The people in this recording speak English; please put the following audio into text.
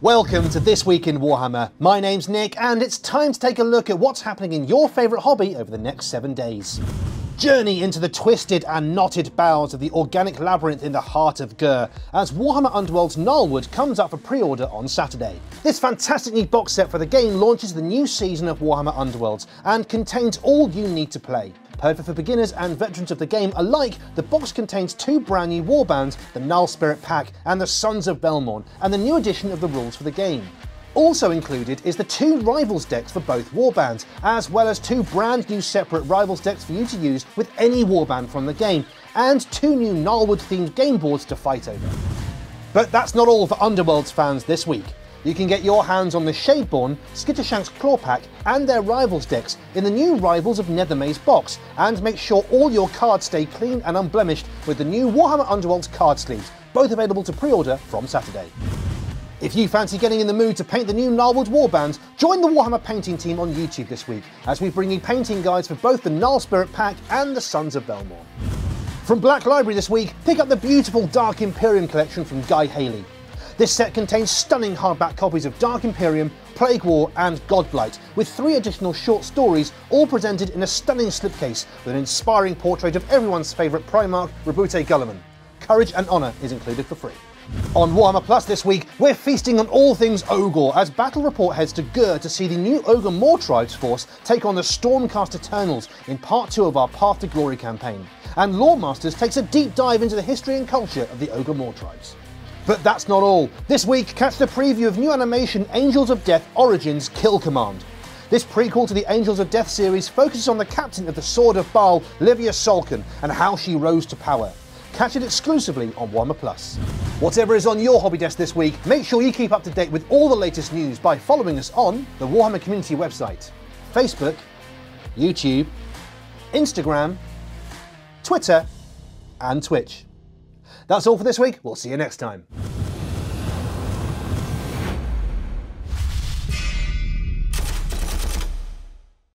Welcome to This Week in Warhammer. My name's Nick, and it's time to take a look at what's happening in your favourite hobby over the next 7 days. Journey into the twisted and knotted bowels of the organic labyrinth in the heart of Ghur, as Warhammer Underworld's Gnarlwood comes up for pre-order on Saturday. This fantastic new box set for the game launches the new season of Warhammer Underworld, and contains all you need to play. Perfect for beginners and veterans of the game alike, the box contains two brand new warbands, the Gnarlspirit Pack and the Sons of Velmorn, and the new edition of the rules for the game. Also included is the two Rivals decks for both warbands, as well as two brand new separate Rivals decks for you to use with any warband from the game, and two new Gnarlwood themed game boards to fight over. But that's not all for Underworld's fans this week. You can get your hands on the Shadeborn, Skitter Shanks Claw Pack and their Rivals decks in the new Rivals of Nethermaze box, and make sure all your cards stay clean and unblemished with the new Warhammer Underworld's card sleeves, both available to pre-order from Saturday. If you fancy getting in the mood to paint the new Gnarlwood warbands, join the Warhammer painting team on YouTube this week, as we bring you painting guides for both the Gnarlspirit Pack and the Sons of Belmore. From Black Library this week, pick up the beautiful Dark Imperium Collection from Guy Haley. This set contains stunning hardback copies of Dark Imperium, Plague War and Godblight, with 3 additional short stories, all presented in a stunning slipcase with an inspiring portrait of everyone's favourite Primarch, Rebute Gulliman. Courage and Honour is included for free. On Warhammer Plus this week, we're feasting on all things Ogor, as Battle Report heads to Ghur to see the new Ogor Mawtribes force take on the Stormcast Eternals in part 2 of our Path to Glory campaign, and Loremasters takes a deep dive into the history and culture of the Ogor Mawtribes. But that's not all. This week, catch the preview of new animation Angels of Death Origins Kill Command. This prequel to the Angels of Death series focuses on the captain of the Sword of Baal, Livia Salkin, and how she rose to power. Catch it exclusively on Warhammer Plus. Whatever is on your hobby desk this week, make sure you keep up to date with all the latest news by following us on the Warhammer Community website, Facebook, YouTube, Instagram, Twitter, and Twitch. That's all for this week. We'll see you next time.